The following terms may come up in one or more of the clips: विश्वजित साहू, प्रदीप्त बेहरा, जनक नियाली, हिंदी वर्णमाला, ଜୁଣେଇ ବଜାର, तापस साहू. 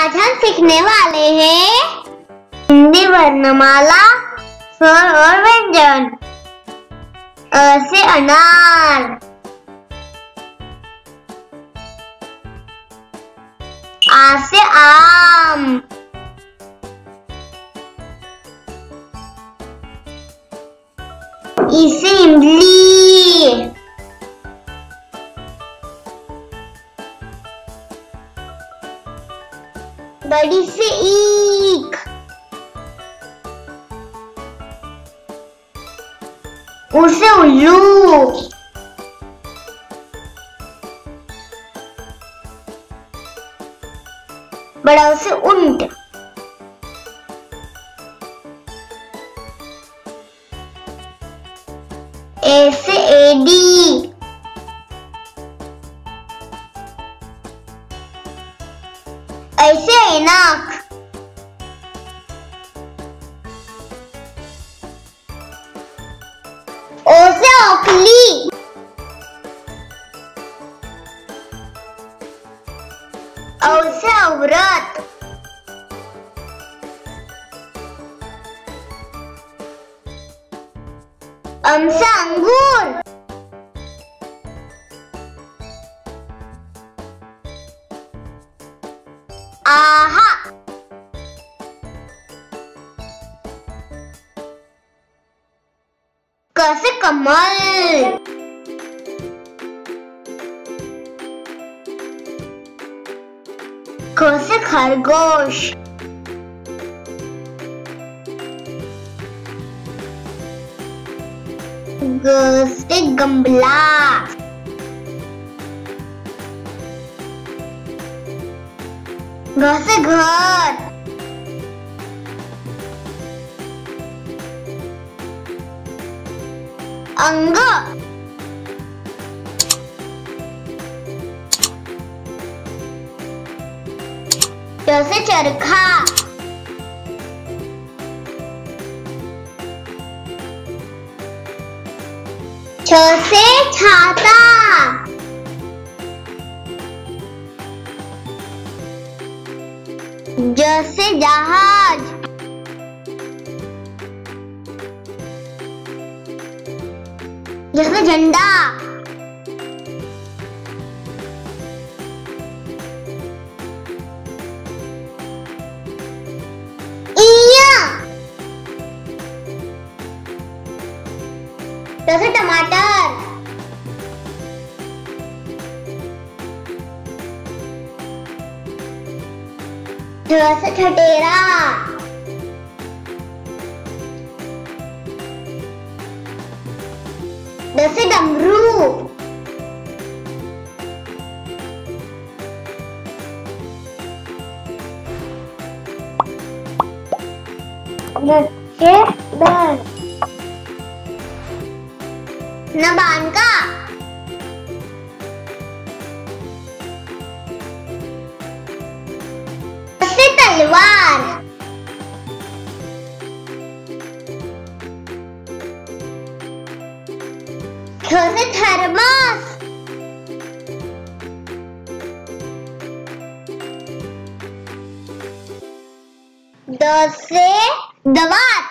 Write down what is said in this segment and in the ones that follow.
आज हम सीखने वाले हैं हिंदी वर्णमाला, स्वर और व्यंजन। अ से अनार, आ से आम, इ से इमली, बड़ी से ईख, उ से उल्लू, बड़ा से ऊंट, ए से एडी, ऐसे ऐनक, ओ से ओखली, औ से औरत, अम से अंगूर, आहा, क से कमल, ख से खरगोश, ग से गमला, घ से घर, अंग, च से चरखा, छ से छाता, ज से जहाज, ज से झंडा, इया, ट से टमाटर, ठ से ठठेरा, ड से डमरू, न बांका, तलवार, ख से थर्मस, द से दवात,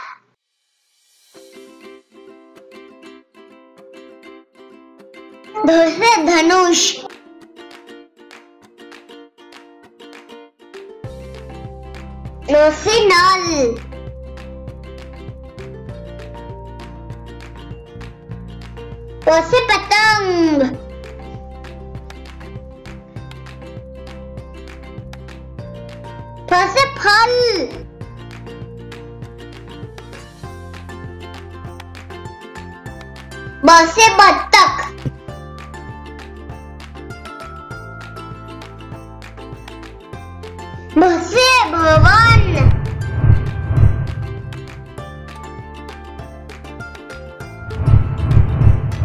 ध से धनुष, नो से नल, पो से पतंग, फ से फल, ब से बत्तख, भ से भवन,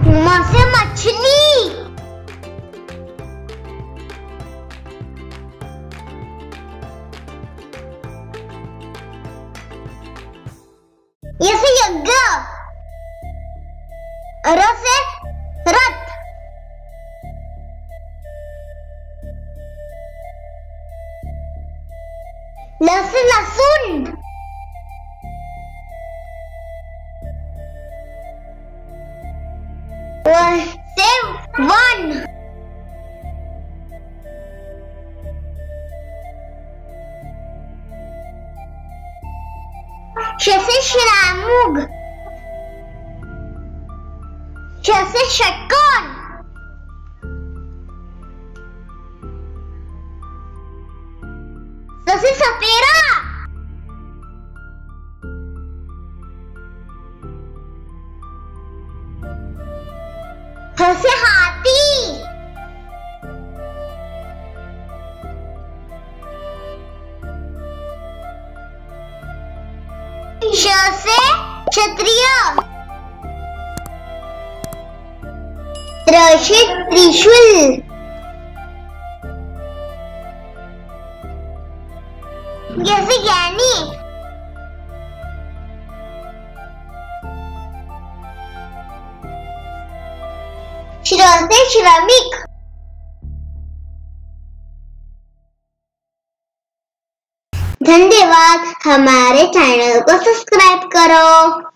म से मछली, य से यज्ञ, र से रथ, लहसुन। सेव वन। शसे शरामुग। शसे षटकोण। ससे सपेरा। हसे हाथी। शसे क्षत्रिय। त्रसे त्रिशूल। जैसे ज्ञानी। श्रसे श्रमिक। धन्यवाद। हमारे चैनल को सब्सक्राइब करो।